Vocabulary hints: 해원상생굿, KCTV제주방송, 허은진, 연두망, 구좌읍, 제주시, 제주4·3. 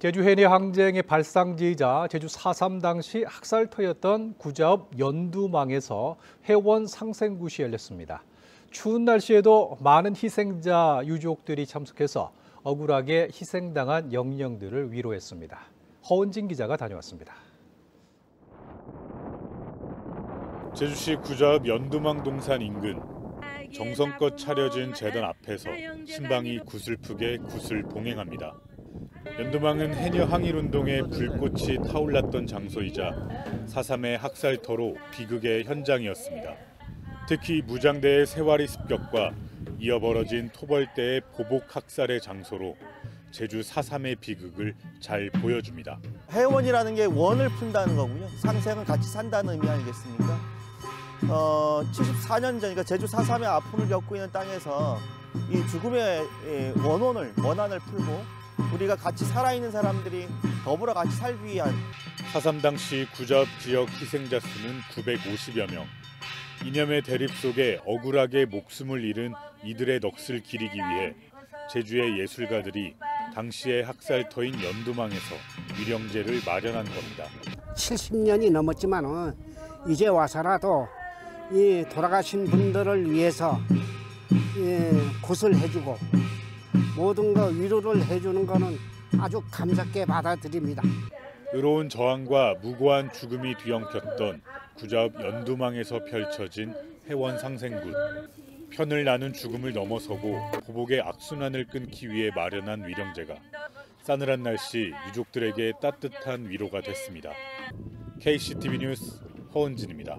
제주 해내 항쟁의 발상지이자 제주 4·3 당시 학살터였던 구좌읍 연두망에서 해원상생굿이 열렸습니다. 추운 날씨에도 많은 희생자 유족들이 참석해서 억울하게 희생당한 영령들을 위로했습니다. 허은진 기자가 다녀왔습니다. 제주시 구좌읍 연두망 동산 인근. 정성껏 차려진 재단 앞에서 신방이 구슬프게 굿을 봉행합니다. 연두망은 해녀 항일운동에 불꽃이 타올랐던 장소이자 4·3의 학살터로 비극의 현장이었습니다. 특히 무장대의 세활이 습격과 이어 벌어진 토벌대의 보복 학살의 장소로 제주 4·3의 비극을 잘 보여줍니다. 해원이라는 게 원을 푼다는 거군요. 상생은 같이 산다는 의미 아니겠습니까? 74년 전이니까 제주 4·3의 아픔을 겪고 있는 땅에서 이 죽음의 원한을 풀고 우리가 같이 살아있는 사람들이 더불어 같이 살기 위한 4·3 당시 구좌읍 지역 희생자 수는 950여 명. 이념의 대립 속에 억울하게 목숨을 잃은 이들의 넋을 기리기 위해 제주의 예술가들이 당시의 학살터인 연두망에서 위령제를 마련한 겁니다. 70년이 넘었지만 이제 와서라도 이 돌아가신 분들을 위해서 굿을 해주고 모든 거 위로를 해주는 거는 아주 감사하게 받아들입니다. 의로운 저항과 무고한 죽음이 뒤엉켰던 구좌읍 연두망에서 펼쳐진 해원상생굿. 편을 나눈 죽음을 넘어서고 보복의 악순환을 끊기 위해 마련한 위령제가 싸늘한 날씨 유족들에게 따뜻한 위로가 됐습니다. KCTV 뉴스 허은진입니다.